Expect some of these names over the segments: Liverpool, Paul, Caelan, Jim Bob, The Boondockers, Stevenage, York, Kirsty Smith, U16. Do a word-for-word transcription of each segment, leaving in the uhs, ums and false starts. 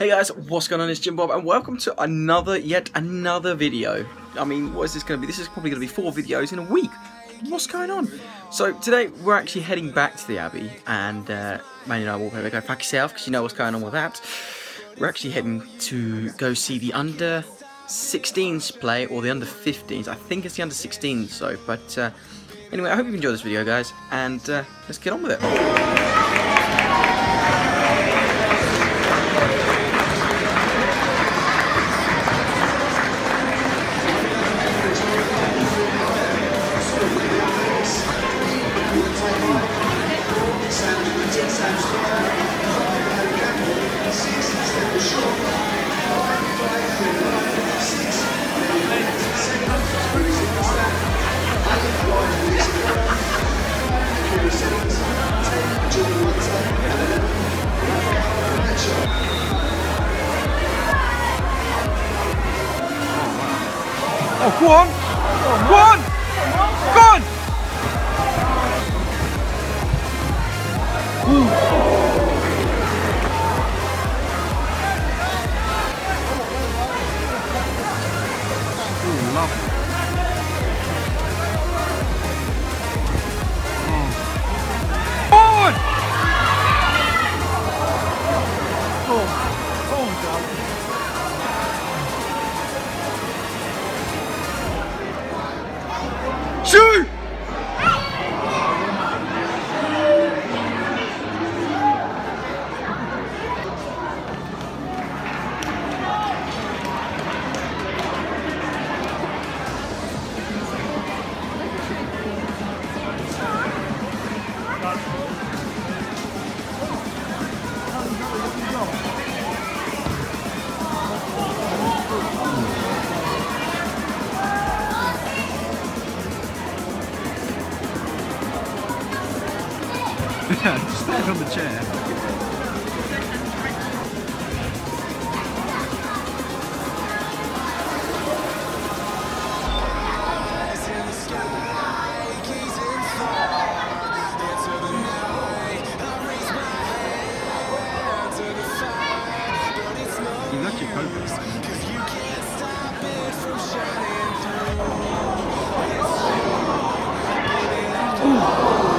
Hey guys, what's going on? It's Jim Bob and welcome to another, yet another video. I mean, what is this going to be? This is probably going to be four videos in a week. What's going on? So today we're actually heading back to the Abbey and uh, man, you know, we'll go pack yourself because you know what's going on with that. We're actually heading to go see the under sixteens play, or the under fifteens. I think it's the under sixteens, so, but uh, anyway, I hope you enjoyed this video, guys, and uh, let's get on with it. Oh, go on! Go on! Go on! Go on. Ooh, lovely. Oh. Forward! Oh, oh, God. Shoot! Yeah, just stand on the chair. You got your focus. Ooh. Oh,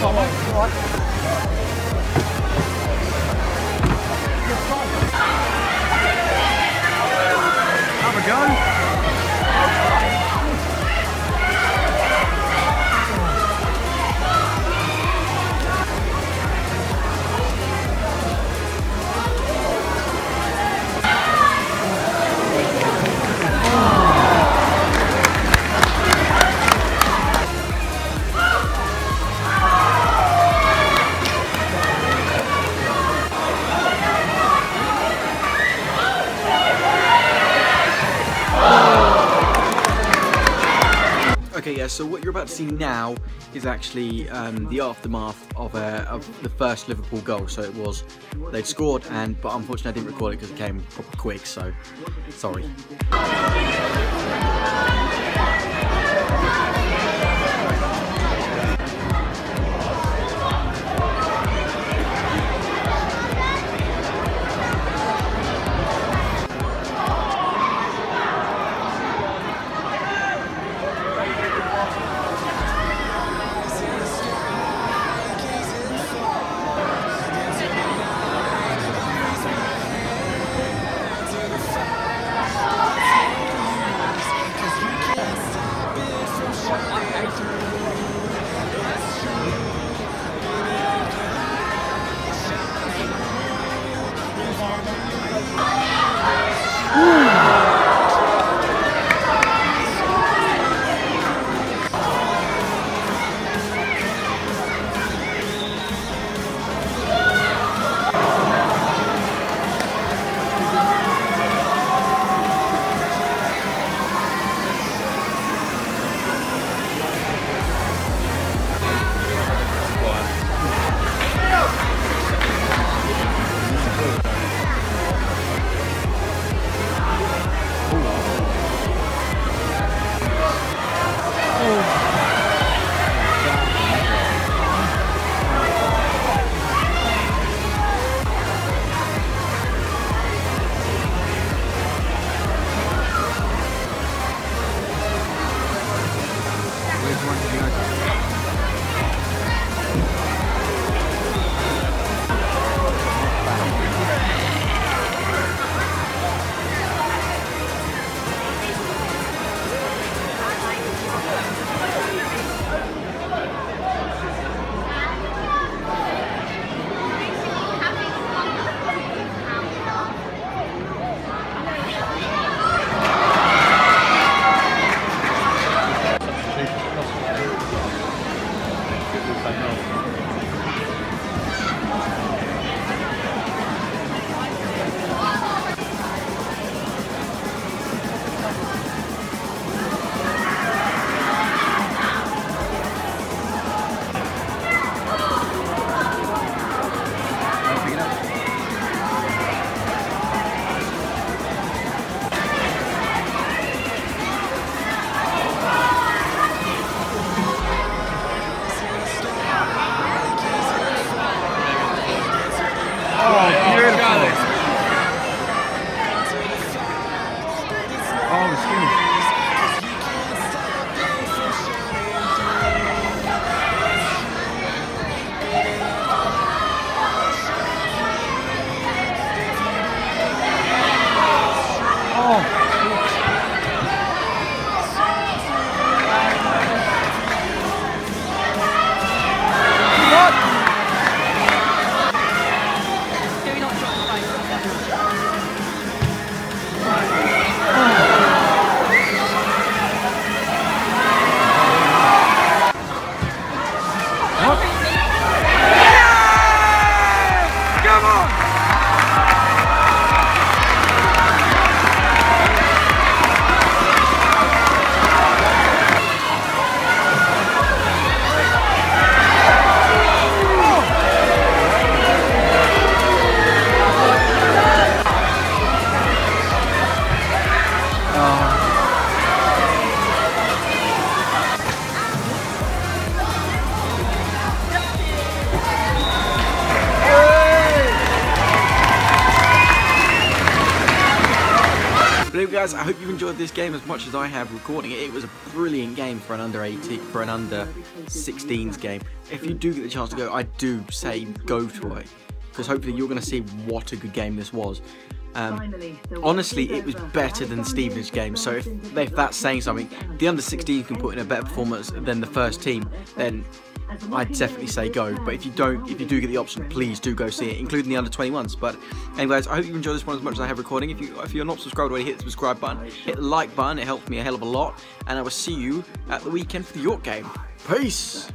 Have a go. Okay, yeah, so what you're about to see now is actually um, the aftermath of, uh, of the first Liverpool goal. So it was, they'd scored, and but unfortunately I didn't record it because it came quick, so sorry. Oh, guys, I hope you enjoyed this game as much as I have recording it. It was a brilliant game for an under eighteen, for an under sixteens game. If you do get the chance to go, I do say go to it, because hopefully you're going to see what a good game this was. Um, honestly, it was better than Stevenage game, so if, if that's saying something, the under sixteen can put in a better performance than the first team, then I'd definitely say go. But if you don't, if you do get the option, please do go see it, including the under twenty-ones. But anyway, guys, I hope you enjoyed this one as much as I have recording. If, you, if you're not subscribed already, hit the subscribe button, hit the like button, it helped me a hell of a lot, and I will see you at the weekend for the York game. Peace!